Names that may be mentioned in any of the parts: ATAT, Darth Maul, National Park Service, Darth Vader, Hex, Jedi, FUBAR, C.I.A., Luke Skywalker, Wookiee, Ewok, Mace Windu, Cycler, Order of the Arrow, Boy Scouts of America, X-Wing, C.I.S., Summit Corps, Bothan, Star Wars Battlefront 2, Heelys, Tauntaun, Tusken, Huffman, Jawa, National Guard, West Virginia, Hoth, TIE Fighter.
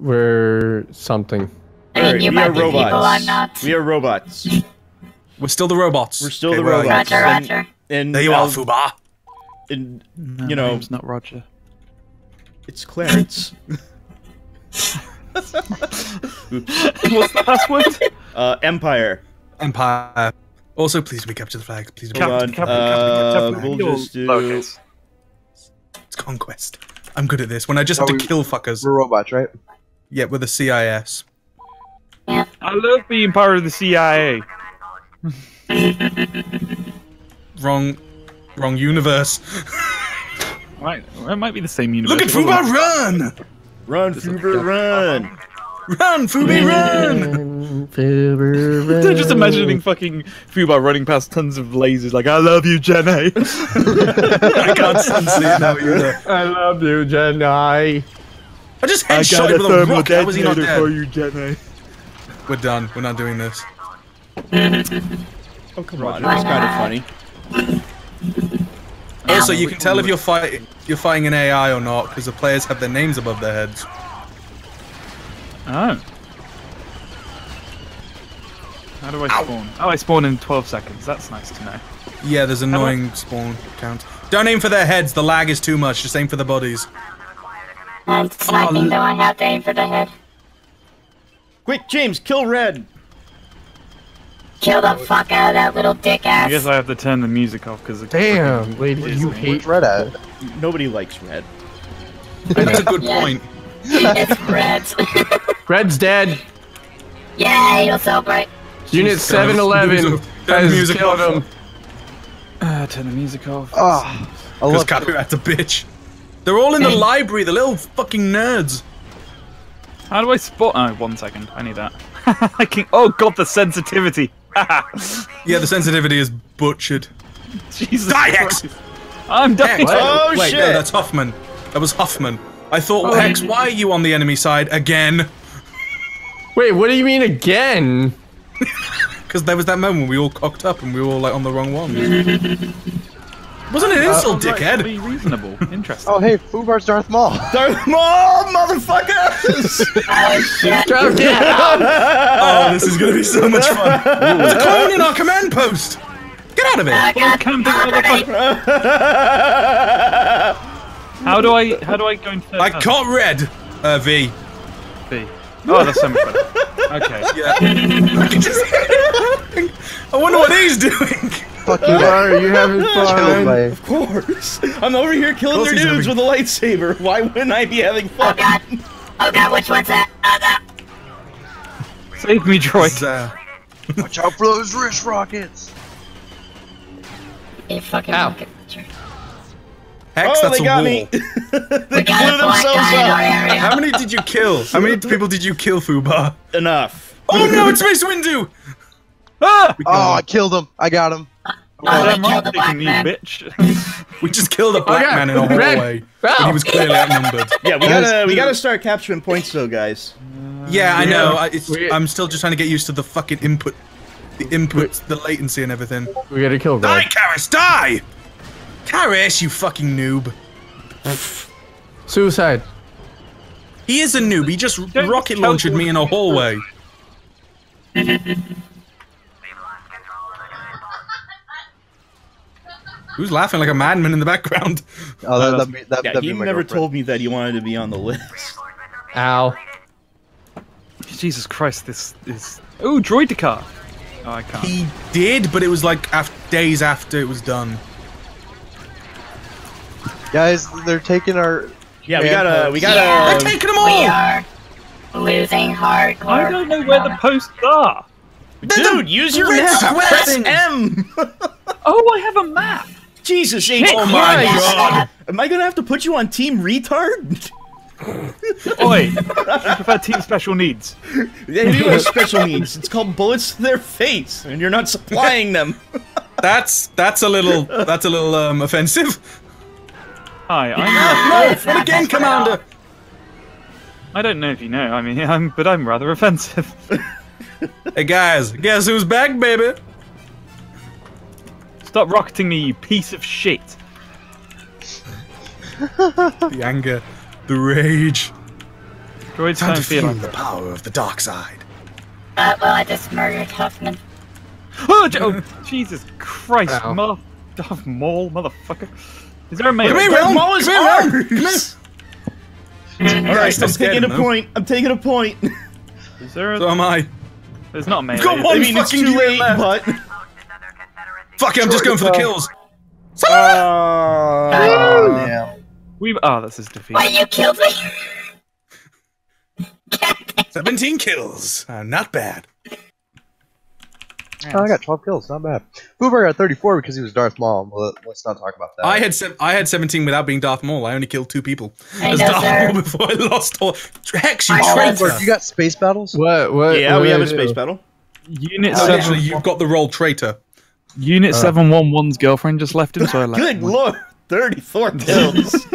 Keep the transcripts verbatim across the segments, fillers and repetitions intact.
We're something. I mean, right, you we might are be robots. People, I'm not. We are robots. We're still the robots. We're still okay, the robots. Roger, and, Roger. And there you are, FUBAR. And no, you know, it's not Roger. It's Clarence. Oops. What's the last word? Uh, Empire. Empire. Also, please recapture the flag. Please recapture the flag. Uh, we'll just do. Focus. It's conquest. I'm good at this. When I just oh, have to we, kill fuckers. We're robots, right? Yeah, we're the C I S. I love being part of the C I A. wrong, wrong universe. Right, it might be the same universe. Look at FUBAR, run! Run, FUBAR, run! Run, FUBAR, run! FUBAR, run! They're just imagining fucking FUBAR running past tons of lasers like, I love you, Jedi! I can't see it now either. I love you, Jedi! I just headshot him with a rock, how was he not dead? For you, Jedi. We're done, we're not doing this. Oh, come on, that's kind of funny. Also, you can tell if you're fighting you're fighting an A I or not, because the players have their names above their heads. Oh. How do I spawn? Ow. Oh, I spawn in twelve seconds. That's nice to know. Yeah, there's annoying I... spawn counts. Don't aim for their heads. The lag is too much. Just aim for the bodies. I'm sniping, though. I have to aim for the head. Quick, James, kill Red. Kill the fuck out of that little dick ass. I guess I have to turn the music off because it's damn, lady, you hate Red at? Nobody likes Red. That's a good yeah. point. It's Red. Red's dead. Yay, you'll celebrate. Unit seven eleven has killed him. Uh, turn the music off. Oh, because copyright's a bitch. They're all in the library, the little fucking nerds. How do I spot? Oh, one second. I need that. I can... Oh god, the sensitivity. Yeah, the sensitivity is butchered. Jesus Die, Hex! I'm dying. Hex. Oh, wait, shit! No, that's Huffman. That was Huffman. I thought, oh, Hex, why are you on the enemy side again? Wait, what do you mean again? Because there was that moment we all cocked up and we were all like on the wrong one. Wasn't an insult, uh, dickhead. Right, be reasonable. Interesting. Oh, hey, FUBAR's Darth Maul. Darth Maul, motherfuckers! Oh, shit. Oh, this is gonna be so much fun. There's a clone in our command post. Get out of it. I got how do I? How do I go into? I caught Red. Uh, V. V. Oh, that's so much better. Okay. Yeah. I wonder what he's doing. Fuck you, are you having fun? Of course. I'm over here killing their dudes having... with a lightsaber. Why wouldn't I be having fun? Oh god. Oh god, which one's that? Oh god. Save me, droid. Uh... Watch out for those wrist rockets. Hey, fucking rocket launcher. Hex, oh, that's they a got wall. Me. They blew themselves up. How many did you kill? How many people did you kill, FUBAR? Enough. Oh no, it's Mace Windu! Ah! Oh, I killed him. I got him. Oh, that might be me, bitch. We just killed a black oh, man in a hallway. Wow. He was clearly outnumbered. Yeah, we gotta we gotta start capturing points though, guys. Uh, yeah, I know. I, it's, I'm still just trying to get used to the fucking input, the inputs, the latency, and everything. We gotta kill. Die, Karis, die! Karis, you fucking noob. Suicide. He is a noob. He just Don't rocket launched me in a hallway. Who's laughing like a madman in the background? Oh, that, that'd be, that, yeah, that'd he be my never girlfriend. Told me that he wanted to be on the list. Ow. Jesus Christ, this is... Ooh, droidica! Oh, I can't. He did, but it was like af days after it was done. Guys, they're taking our... Yeah, we gotta... We gotta yeah, they're taking them all! We are losing hardcore. I don't know where the posts are. Dude, Dude use your map! Press M! Oh, I have a map! Jesus, H oh my god! Am I gonna have to put you on Team Retard? Oi! I prefer Team Special Needs. They do have special needs. It's called bullets to their face, and you're not supplying them. That's that's a little that's a little um, offensive. Hi, I'm no, no, again, Commander. I don't know if you know. I mean, I'm but I'm rather offensive. Hey guys, guess who's back, baby? Stop rocketing me, you piece of shit. The anger, the rage. Droids time to feel the power of the dark side. Uh, well, I just murdered Huffman. Oh, oh Jesus Christ, Ow. mother... Darth Maul, motherfucker. Is there a man? Wait, Darth Maul is armed! Christ, I'm taking a though. point. I'm taking a point. Is there a... So am I. There's not a melee. Got one I mean, fucking too late, left. but... Fuck it, I'm just going for the kills. Uh, oh, yeah. We've... Oh, this is defeat. Why you killed me? seventeen kills. Uh, not bad. Oh, I got twelve kills, not bad. Fubar got thirty-four because he was Darth Maul. Well, let's not talk about that. I had se I had seventeen without being Darth Maul. I only killed two people I as know, Darth sir. Maul before I lost all. Hex, you traitor! You got space battles? What? What? Yeah, what we have a space battle. Unit oh, seven. Actually, you've got the role traitor. Unit uh, seven one one's girlfriend just left him, so I left. Good lord, thirty-four kills.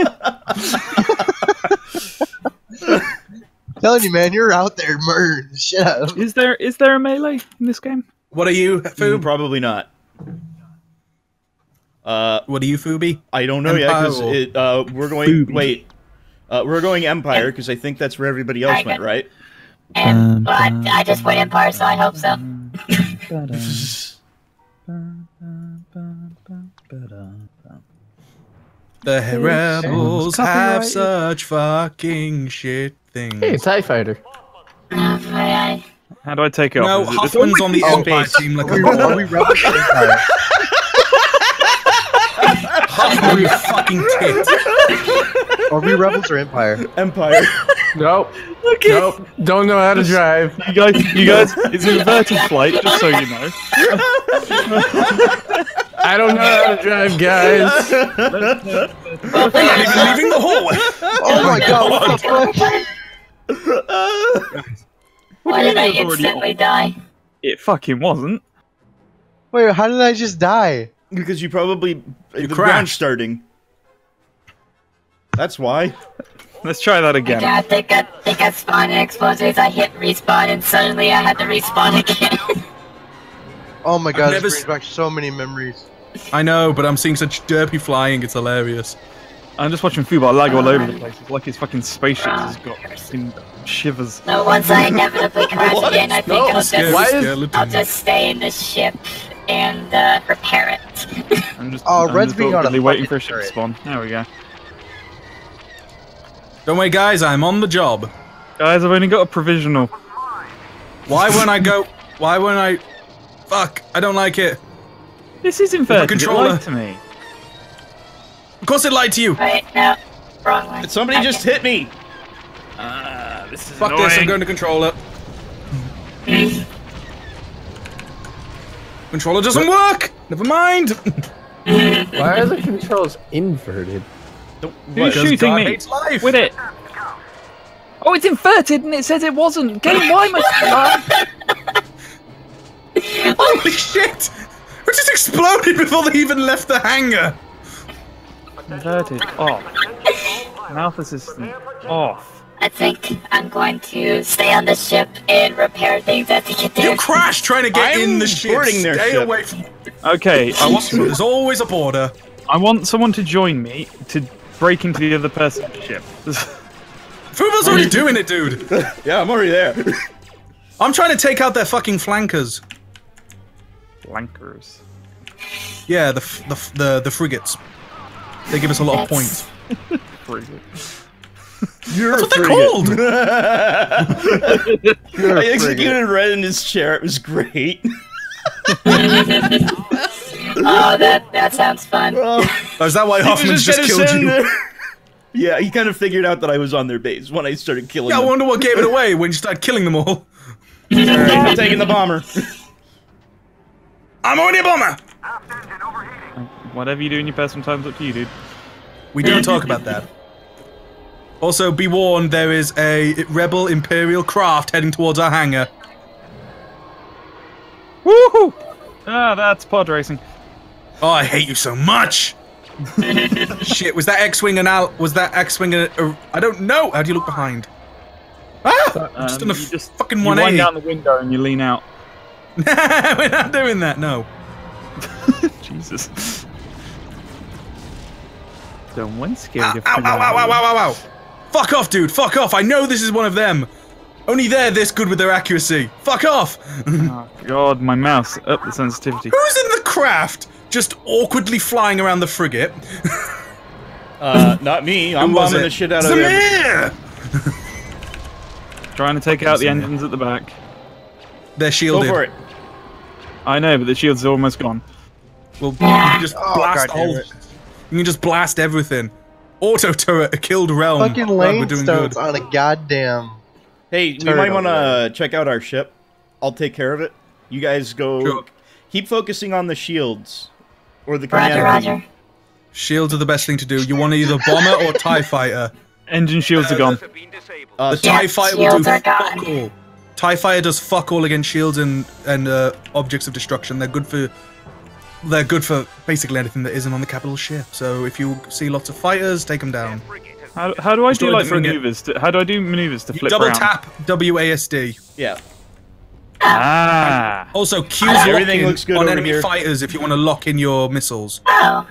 I'm telling you, man, you're out there murdering the shit out of him. Is there is there a melee in this game? What are you, Foob? Mm, probably not. Uh, what are you, Fooby? I don't know Empire yet, because it, uh, we're going, Fooby. wait, uh, we're going Empire, because I think that's where everybody else I went, go. right? Um, well, I, I just went Empire, so I hope so. The rebels have such fucking shit things. Hey, TIE Fighter. Oh, my God. How do I take it no, off? No, Huffman's on the Empire team like a ball. We rebels the Empire. Huffman, you fucking tit. Are we rebels or Empire? Empire. Nope. Okay. Nope. Don't know how to drive. You guys, you guys, it's an inverted flight, just so you know. I don't know how to drive, guys. We're not even leaving the hallway. Oh my god. What the Why did I instantly on? die? It fucking wasn't. Wait, how did I just die? Because you probably... You the ground starting. That's why. Let's try that again. Yeah, I think I, think I spawned in explosives, I hit respawn, and suddenly I had to respawn again. Oh my god, it brings back so many memories. I know, but I'm seeing such derpy flying, it's hilarious. I'm just watching Fubar lag all over the place. It's like his fucking spaceship has got shivers. No, once I inevitably crash again, I think no, I'll, just, I'll just stay in the ship and uh, repair it. I'm just, oh, I'm Red's just being on a waiting for a ship to spawn. There we go. Don't wait, guys. I'm on the job. Guys, I've only got a provisional. Why won't I go? Why won't I? Fuck! I don't like it. This isn't fair. The controller to me. Of course it lied to you! Wait, no. Wrong one. Somebody okay. just hit me! Uh, this is Fuck annoying. this, I'm going to controller. Controller doesn't what? work! Never mind! Why are the controls inverted? Who's shooting God me? Life. With it! Oh, it's inverted and it says it wasn't! Game, why must I Holy shit! We just exploded before they even left the hangar! Inverted off. Mouth assistant off. I think I'm going to stay on the ship and repair things as you get there. You crashed trying to get I'm in the ship. Their stay ship. away from. Okay, I want. There's always a border. I want someone to join me to break into the other person's ship. Fuba's already doing it, dude. Yeah, I'm already there. I'm trying to take out their fucking flankers. Flankers. Yeah, the f the f the the frigates. They give us a lot That's... of points. You're That's what they're called! You're I executed Red in his chair, it was great. Oh, that, that sounds fun. Oh, is that why Hoffman's just, just killed you? There. Yeah, he kind of figured out that I was on their base when I started killing yeah, them. Yeah, I wonder what gave it away when you started killing them all. all right, I'm taking the bomber. I'm already a bomber! Whatever you do in your personal time's up to you, dude. We don't talk about that. Also, be warned, there is a rebel Imperial craft heading towards our hangar. Woohoo! Ah, that's pod racing. Oh, I hate you so much! Shit, was that X-Wing an al- was that X-Wing an- a I don't know! How do you look behind? Ah! But, um, I'm just on a just, fucking one eighty. You wind down the window and you lean out. We're not doing that, no. Jesus. Don't one scared ow, of ow, ow, ow, ow, ow, ow, ow. Fuck off, dude. Fuck off. I know this is one of them. Only they're this good with their accuracy. Fuck off. Oh, God, my mouse. Up the sensitivity. Who's in the craft just awkwardly flying around the frigate? uh, not me. I'm bombing it? the shit out of Zamir! Them. Trying to take out the engines at the back. They're shielded. Go for it. I know, but the shields are almost gone. Well, you can just oh, blast all. You can just blast everything. Auto turret, a killed realm. Fucking lane stones on a goddamn. Hey, you might want to check out our ship. I'll take care of it. You guys go. Sure. Keep focusing on the shields, or the. Roger, roger. Shields are the best thing to do. You want either bomber or TIE fighter. Engine shields are gone. Uh, the TIE fighter will do fuck all. TIE fighter does fuck all against shields and and uh, objects of destruction. They're good for. They're good for basically anything that isn't on the capital ship. So if you see lots of fighters, take them down. How, how do I Destroy do like maneuvers? To, how do I do maneuvers to you flip Double around? tap W A S D. Yeah. Ah. Also, Q's everything looks good on enemy here. fighters if you want to lock in your missiles. Oh.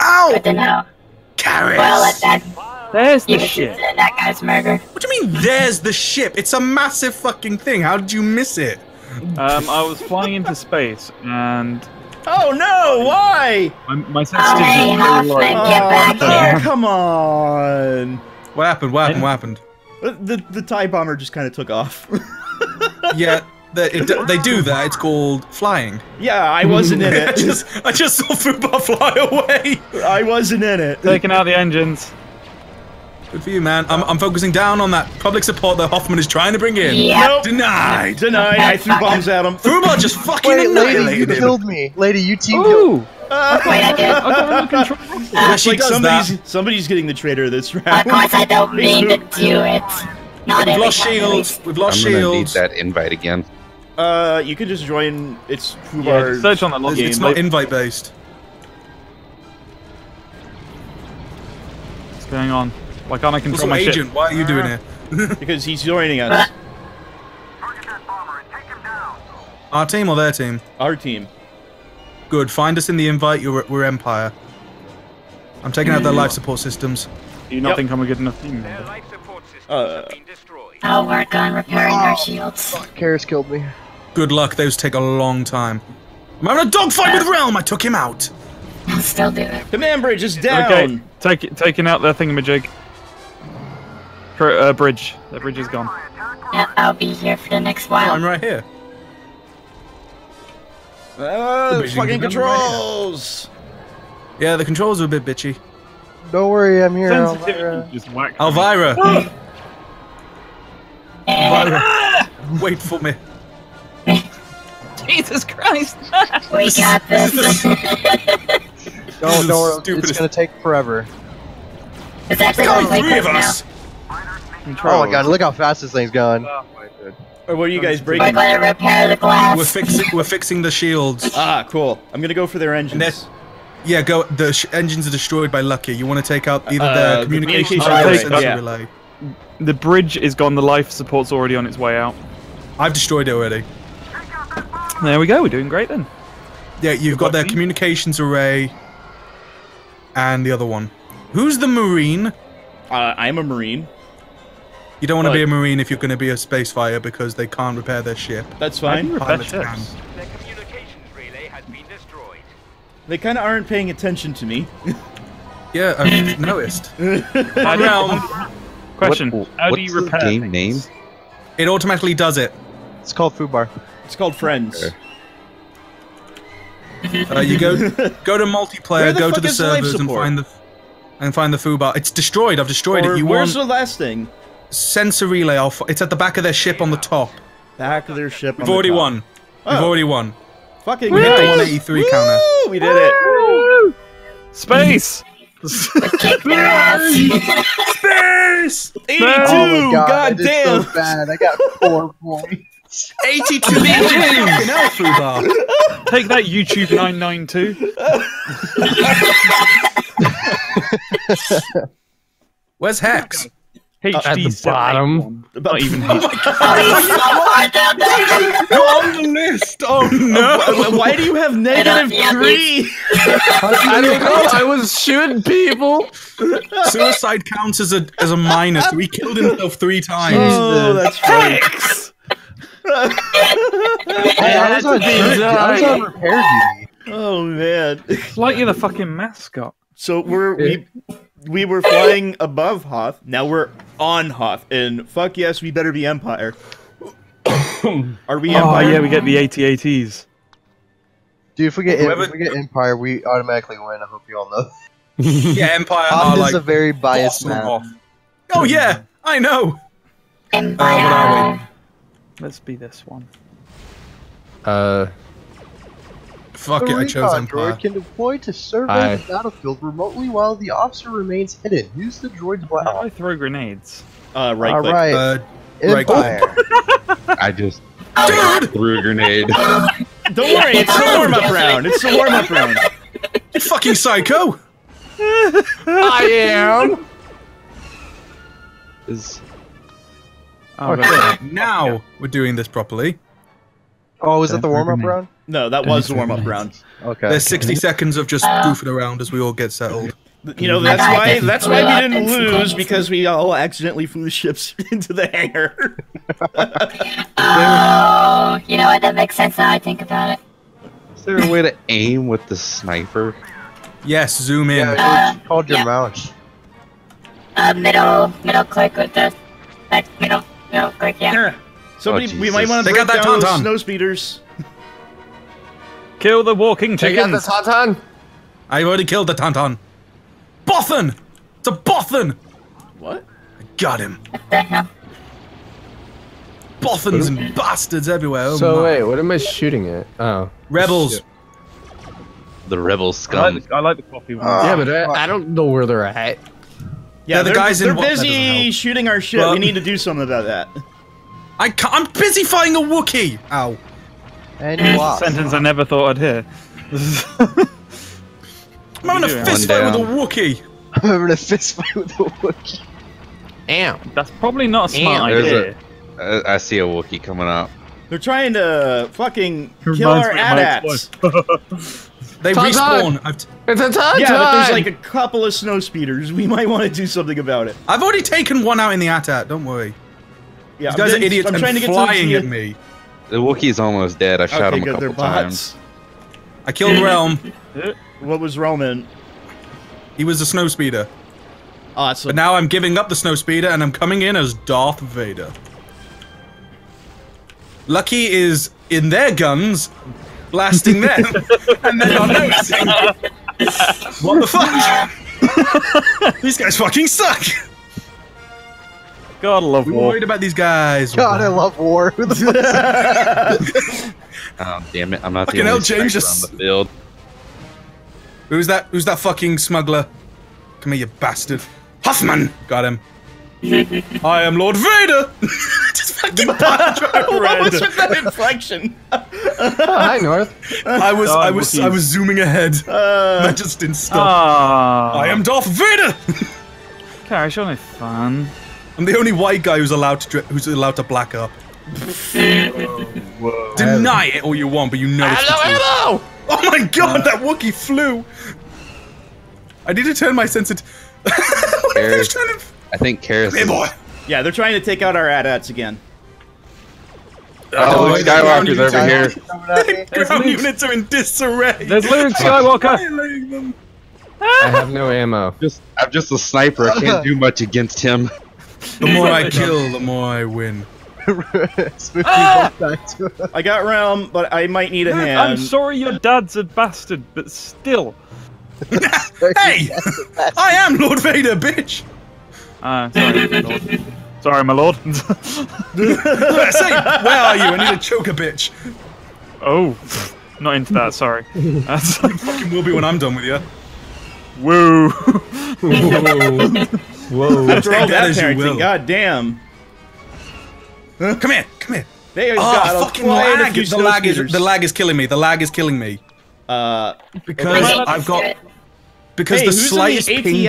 Ow. Good to know. Carrots. Well, at that, there's the ship. That guy's murder. What do you mean? There's the ship. It's a massive fucking thing. How did you miss it? Um, I was flying into space and. Oh no! Why? My, my sensitivity oh, hey, Hoffman, is get back oh, here! Come on! What happened? What happened? What happened? The the TIE bomber just kind of took off. yeah, they, it, they do that. It's called flying. Yeah, I wasn't in it. I just I just saw FUBAR fly away. I wasn't in it. Taking out the engines. Good for you, man. I'm I'm focusing down on that public support that Hoffman is trying to bring in. Yep. Nope. Denied. Denied. I threw bombs at him. FUBAR just fucking Wait, annihilated lady, you him. killed me. Lady, you team killed. Uh, Wait, I did. I got no control. Uh, she like does somebody's, that. somebody's getting the traitor this round. Of course, I don't mean to do it. Not We've lost shields. We've lost I'm shields. I'm gonna need that invite again. Uh, you can just join. It's FUBAR. Yeah, search on that log. It's, it's not invite based. What's going on? Why can't I control also, my agent, ship? Why are you doing it? Because he's joining us. Target that bomber and take him down. Our team or their team? Our team. Good. Find us in the invite. You're, we're Empire. I'm taking out their life support systems. Do you not yep. think I'm a good enough team? Their life support systems uh, have been destroyed. I'll work on repairing our shields. Karis killed me. Good luck. Those take a long time. I'm having a dogfight with Realm. I took him out. I'll still do it. Command bridge is down. Okay. Take it, taking out their thingamajig. Uh, bridge. The bridge is gone. Yep, I'll be here for the next while. I'm right here. Uh, the fucking controls! Right yeah, the controls are a bit bitchy. Don't worry, I'm here, Elvira. Just whack Elvira! Elvira, wait for me. Jesus Christ! We got this. No, no, it's gonna take forever. It's actually gonna take three of us! Control. Oh my god, look how fast this thing's going. Oh, oh, what are you guys breaking? We're, repair the glass. we're fixing we're fixing the shields. Ah, cool. I'm gonna go for their engines. Yeah, go the sh engines are destroyed by Lucky. You wanna take out either uh, their communication relay or yeah. relay. The bridge is gone, the life support's already on its way out. I've destroyed it already. There we go, we're doing great then. Yeah, you've got, got their team? communications array and the other one. Who's the Marine? Uh, I'm a Marine. You don't want to be a Marine if you're going to be a space fighter because they can't repair their ship. That's fine. Their communications relay has been destroyed. They kind of aren't paying attention to me. Yeah, I've noticed. Question: what, How do you repair the game name? It automatically does it. It's called FUBAR. It's called Friends. Uh, you go go to multiplayer, go to the servers, and find the and find the FUBAR. It's destroyed. I've destroyed it. You want? Where's the last thing? Sensor relay off. It's at the back of their ship on the top. Back of their ship. We've on already the top. won. Oh. We've already won. Fucking. We hit the one eighty-three Woo! counter. We did it. Woo! Space. Space. eighty-two. Oh God, God damn. So bad. I got four points. eighty-two. Fucking hell, FUBAR. Take that, YouTube nine nine two. Where's Hex? H D at the bottom. About even. Oh my God. You're on the list. Oh no! Why do you have negative three? I don't know. I was shooting people. Suicide counts as a as a minus. He killed himself three times. Oh, that's Hex. I was on repair duty. Oh man! It's like you're the fucking mascot. So we're we. We were flying above Hoth, now we're on Hoth, and fuck yes, we better be Empire. Are we Empire? Oh yeah, we get the A T A Ts. Dude, if we get, Whoever... if we get Empire, we automatically win, I hope you all know. Yeah, Empire Hoth are, like, is a very biased map. Oh yeah, I know! Empire! Uh, what are we? Let's be this one. Uh... Fuck it, I chose Empire. The recon droid can deploy to survey I... the battlefield remotely while the officer remains hidden. Use the droid's black. How do I throw grenades? Uh, right click. Right. Uh, Empire. Right click. I just threw a grenade. Don't worry, it's the warm-up round. It's the warm-up round. You fucking psycho! I am. Is... Oh, okay, now yeah. we're doing this properly. Oh, was that the warm-up round? No, that was the warm-up round. Okay. There's sixty seconds of just goofing around as we all get settled. You know, that's why that's why we didn't lose, because we all accidentally flew the ships into the hangar. Oh, you know what? That makes sense now I think about it. Is there a way to aim with the sniper? Yes, zoom in. Yeah, uh, called your yeah. mount. Uh, middle, middle click with the like, middle, middle click. Yeah. Somebody, oh, we might want to break down those snow speeders. Kill the walking chickens. Take out the Tauntaun. I've already killed the Tauntaun. Bothan! It's a Bothan! What? I got him. What the hell? Bothans and bastards everywhere. Oh so my. Wait, what am I shooting at? Oh. Rebels. Shit. The rebel scum. I like the, I like the coffee one. Uh, yeah, but I, I don't know where they're at. Yeah, they're, the guys they're in busy shooting our ship. Well, we need to do something about that. I can't, I'm busy fighting a Wookiee! Ow. And a sentence I never thought I'd hear. I'm having a fist fight with a Wookiee! I'm having a fist fight with a Wookiee. Damn. That's probably not a smart Damn. idea. A, I see a Wookiee coming up. They're trying to fucking it kill our AT-ATs. They respawn. I've t it's a ton Yeah, ton. But there's like a couple of snow speeders. We might want to do something about it. I've already taken one out in the AT-AT, don't worry. Yeah, These guys I'm are idiots I'm trying to get flying to at me. The Wookiee's almost dead. I shot okay, him a couple times. I killed Realm. What was Realm in? He was a snowspeeder. Awesome. But now I'm giving up the snowspeeder and I'm coming in as Darth Vader. Lucky is in their guns, blasting them, and they're not noticing. What the fuck? These guys fucking suck. God, I love we war. We worried about these guys. God, wow. I love war. Who the fuck? Oh, damn it. I'm not fucking the only James just... on the field. Who's that? Who's that fucking smuggler? Come here, you bastard. Huffman! Got him. I am Lord Vader! Just fucking What was with that inflection? uh, hi, North. I was, oh, I, was I was zooming ahead. Uh, that just didn't stop. Uh, I am Darth Vader! Carriage on is fun. I'm the only white guy who's allowed to dri who's allowed to black up. Whoa, whoa. Deny it all you want, but you know it's the truth. Hello! Oh my god, uh, that Wookiee flew! I need to turn my sensitivity. I think Karis. Hey boy. Yeah, they're trying to take out our AT-ATs again. Oh, oh Luke Skywalker's over here. The ground units are in disarray. There's Luke Skywalker. I have no ammo. Just, I'm just a sniper. I can't do much against him. The more I kill, the more I win. Ah! I got Realm, but I might need a hand. I'm sorry your dad's a bastard, but still. Hey! I am Lord Vader, bitch! Uh, sorry, my lord. Sorry, my lord. Say, where are you? I need a choker, bitch. Oh, not into that, sorry. You fucking will be when I'm done with you. Woo! Whoa. Whoa! After all that parenting, goddamn! Huh? Come here, come here! They oh, got fucking lag! The lag is the lag is killing me. The lag is killing me. Uh, because I've got because hey, the slightest ping.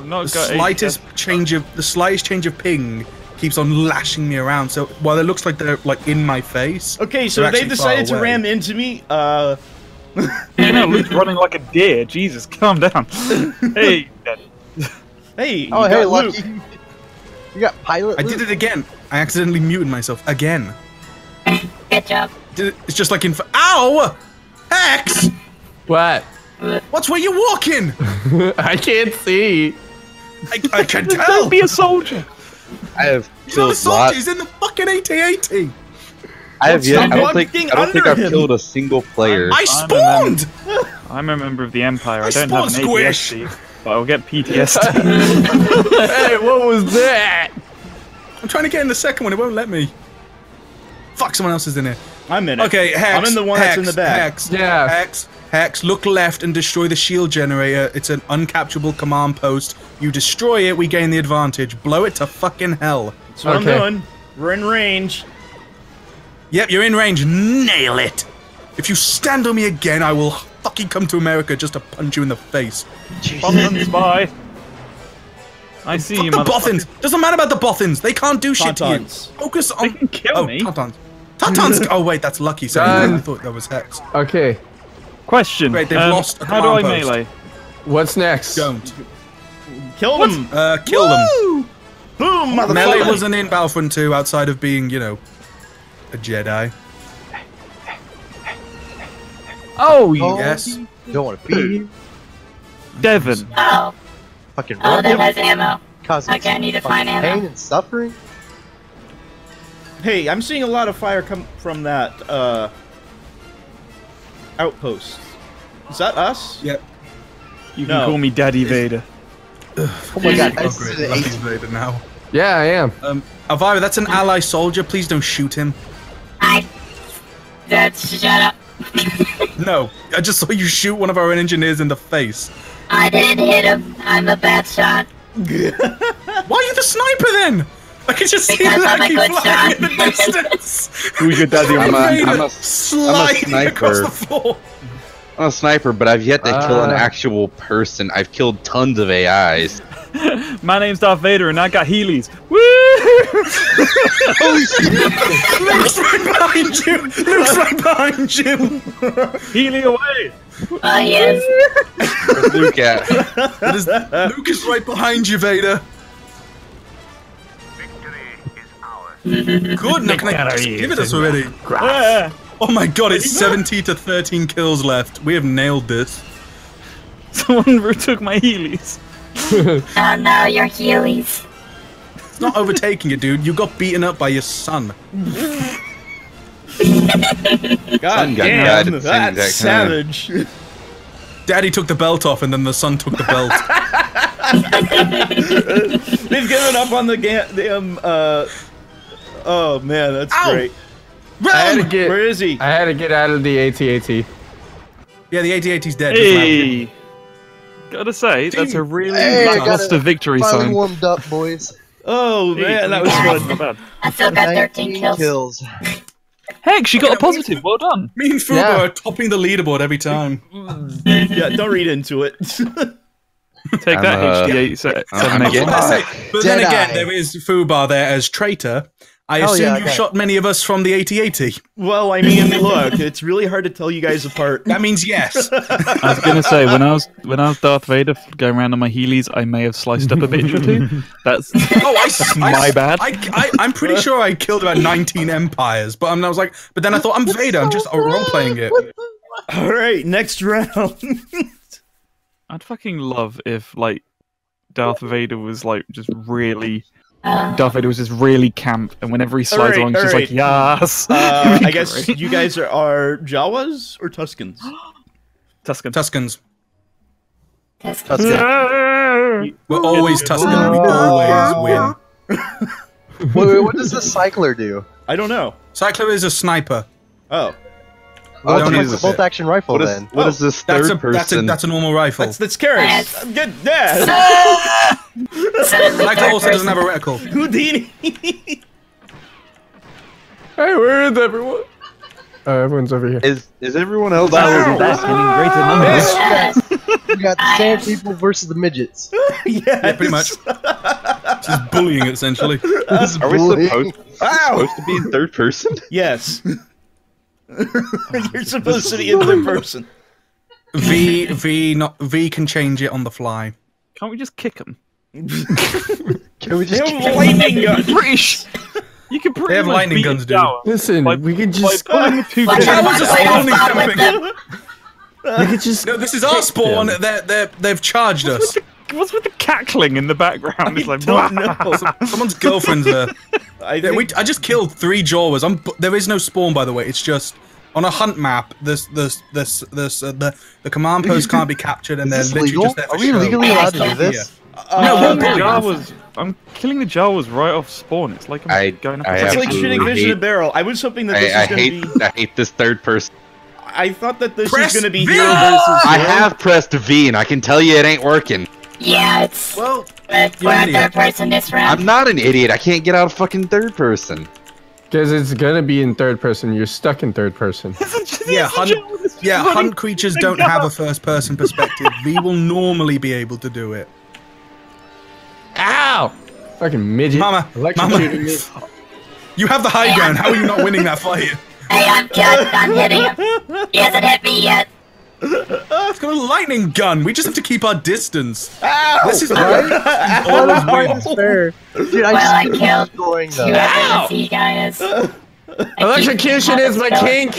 I'm not the got slightest eight, change of the slightest change of ping keeps on lashing me around. So while it looks like they're like in my face, okay, so they decided to ram into me. Uh, yeah, no, Luke's running like a deer. Jesus, calm down. Hey, hey, oh hey, Luke. Luke. You got pilot. I Luke. did it again. I accidentally muted myself again. Good job. Did it, it's just like in. Ow! Hex! What? What's where you walking? I can't see. I, I can tell. Don't be a soldier. I have killed a soldier. He's in the fucking A T A T. I have yet. I don't think, I don't think I've him. killed a single player. I spawned. I'm a, I'm a member of the Empire. I, I don't have an A T S D, but I'll get P T S D. Hey, what was that? I'm trying to get in the second one. It won't let me. Fuck! Someone else is in here. I'm in it. Okay, Hex. I'm in the one Hex, that's in the back. Hex. Yeah. Hex. Hex, look left and destroy the shield generator. It's an uncapturable command post. You destroy it, we gain the advantage. Blow it to fucking hell. That's what okay. I'm doing. We're in range. Yep, you're in range. Nail it. If you stand on me again, I will fucking come to America just to punch you in the face. Bothans, bye. I see Fuck you, the Bothans. Doesn't matter about the Bothans. They can't do Tauntauns. shit to you. Focus on... They can kill oh, me. Tauntauns. Tauntauns. Oh, wait, that's lucky. So um, I thought that was Hex. Okay. Question. Great, they've um, lost a how do I post. melee? What's next? Don't. Kill what? them. Uh, kill Woo! them. Boom, motherfucker. Melee wasn't in Battlefront two outside of being, you know, a Jedi. Oh, you yes. Don't want to be here. Devon. Oh. Fucking oh, that has ammo. Okay, I need to find ammo. Pain and suffering. Hey, I'm seeing a lot of fire come from that, uh... outpost. Is that us? Yep. You no. can call me Daddy Vader. Oh my god, that's oh, great. Vader now. Yeah, I am. Um, Elvira, that's an ally soldier. Please don't shoot him. I... That's... Shut up. No, I just saw you shoot one of our engineers in the face. I didn't hit him. I'm a bad shot. Why are you the sniper then? I can just because see Lucky flying in the distance. Who's your daddy? I'm, I'm, a, I'm, a, I'm a sniper. I'm a sniper, but I've yet to uh, kill an actual person. I've killed tons of A Is. My name's Darth Vader, and I got Heelys. Woo! Holy shit! Luke's right behind you. Luke's right behind you. Heely away. Oh yes. Where's Luke at? Is, Luke is right behind you, Vader. Good, now can I just give it us already? Yeah. Oh my god, it's seventy to thirteen kills left. We have nailed this. Someone took my Heelys. Oh no, your Heelys. It's not overtaking it, dude. You got beaten up by your son. God son damn, that's that savage. Daddy took the belt off and then the son took the belt. They've given up on the game. The, um, uh... Oh man, that's Ow! great. Run! Get, Where is he? I had to get out of the A T A T. Yeah, the A T A T's dead. Hey. Gotta say, Dude. that's a really hey, blockbuster victory sign. Finally warmed up, boys. Oh hey, man, that was fun. Bad. I still got thirteen kills. kills. Heck, she got yeah, a positive. Well done. Me and Fubar yeah. are topping the leaderboard every time. Yeah, don't read into it. Take I'm that, H D eight. But Jedi. then again, there is Fubar there as traitor. I Hell assume yeah, okay. you shot many of us from the A T A T. Well, I mean, look, it's really hard to tell you guys apart. That means yes. I was gonna say when I was when I was Darth Vader going around on my Heelys, I may have sliced up a bitch or two. That's oh, I, I, my bad. I, I, I'm pretty sure I killed about nineteen empires, but um, I was like, but then I thought I'm Vader. I'm just oh, role playing it. All right, next round. I'd fucking love if like Darth Vader was like just really. Uh, Darth Vader was just really camp, and whenever he slides right, along, she's right. like, "Yas." Uh, I guess you guys are, are Jawas or Tuskens? Tusken. Tuskens. Tuskens. Tusken. We're always Tusken. We always win. Wait, wait, what does the Cycler do? I don't know. Cycler is a sniper. Oh. Well, I don't know. It's a bolt-action rifle. What is, then? What oh, is this third that's a, person? That's a, that's a normal rifle. That's, that's carrots. I'm good. Yeah. Michael also doesn't have a reticle. Houdini. Hey, where is everyone? Oh, everyone's over here. Is is everyone else? That was asking greater numbers. Yes. We got the sand people versus the midgets. Yes. Yeah, pretty much. Just bullying, essentially. Just Are bullying. we supposed, supposed to be in third person? Yes. You're supposed to be in third person. V V not V can change it on the fly. Can't we just kick them? Can we just? They have lightning guns. British. You can pretty they have much lightning guns, dude. Listen, by, we can just. By the two like, I was just spawning We could just. No, this is our spawn. They're, they're, they've charged what's us. With the, what's with the cackling in the background? I it's like don't know. Someone's girlfriend's there. I, think... we, I just killed three Jawas. I'm, there is no spawn, by the way. It's just. On a hunt map, this, this, this, this, uh, the the command post can't be captured, and they're literally legal? just there for Are we show. legally allowed to do this? Yeah. Uh, no, Jawas, I'm killing the Jawas right off spawn. It's like I'm I, going up. I it's like shooting fish in a barrel. I was hoping that I, this was going to be. I hate this third person. I thought that this press was going to be. V! Here versus I here. have pressed V, and I can tell you it ain't working. Yeah, it's. Well, it's we're in third person this round. I'm not an idiot. I can't get out of fucking third person. Because it's gonna be in third person, you're stuck in third person. yeah, hunt, yeah, hunt creatures don't have a first person perspective. They will normally be able to do it. Ow! Fucking midget. Mama, Mama. You have the high ground, how are you not winning that fight? Hey, I'm just, I'm hitting him. He hasn't hit me yet. It's got a lightning gun. We just have to keep our distance. Ow! This is right. Always wins. Dude, I well, just I killed going though. Guys. Electrocution is my kink.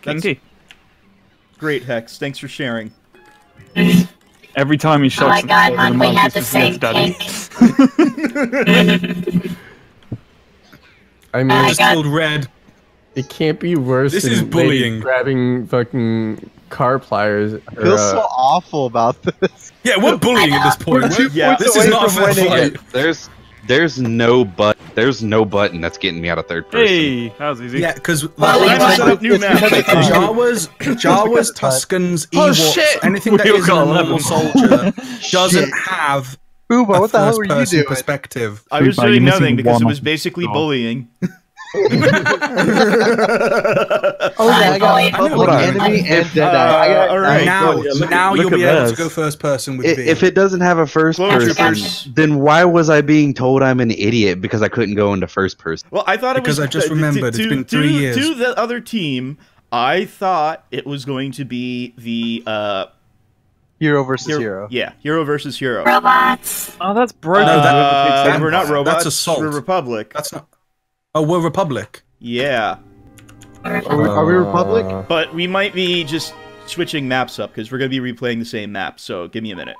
Kinky. Great Hex. Thanks for sharing. Every time he shots, oh my god, man, we have the same kink. I mean, oh just god. killed Red. It can't be worse this than is bullying. grabbing fucking car pliers. Or, I feel so uh, awful about this. Yeah, we're bullying at this point. Yeah, this is not a fair fight. There's, there's no button. There's no button that's getting me out of third person. Hey, that was easy. Yeah, because well, like, new map. Jawas, Jawas, Tuskens, Ewoks, oh, shit. anything that is a normal soldier doesn't have Fuba, what a the hell were you doing? Perspective. I was doing nothing because it was basically bullying. oh, yeah, I got public enemy and Deadeye. Uh, all right, now, go, yeah, now you'll be able this. to go first person with it, B. If it doesn't have a first Close person, then why was I being told I'm an idiot because I couldn't go into first person? Well, I thought it because was because I just remembered to, it's been to, three years. To the other team, I thought it was going to be the uh, hero versus hero, hero. Yeah, hero versus hero. Robots. Oh, that's broken. Uh, no, that, that, we're not robots. That's assault. We're Republic. That's not. Oh, we're Republic. Yeah. Are we, are we Republic? But we might be just switching maps up because we're going to be replaying the same map, so give me a minute.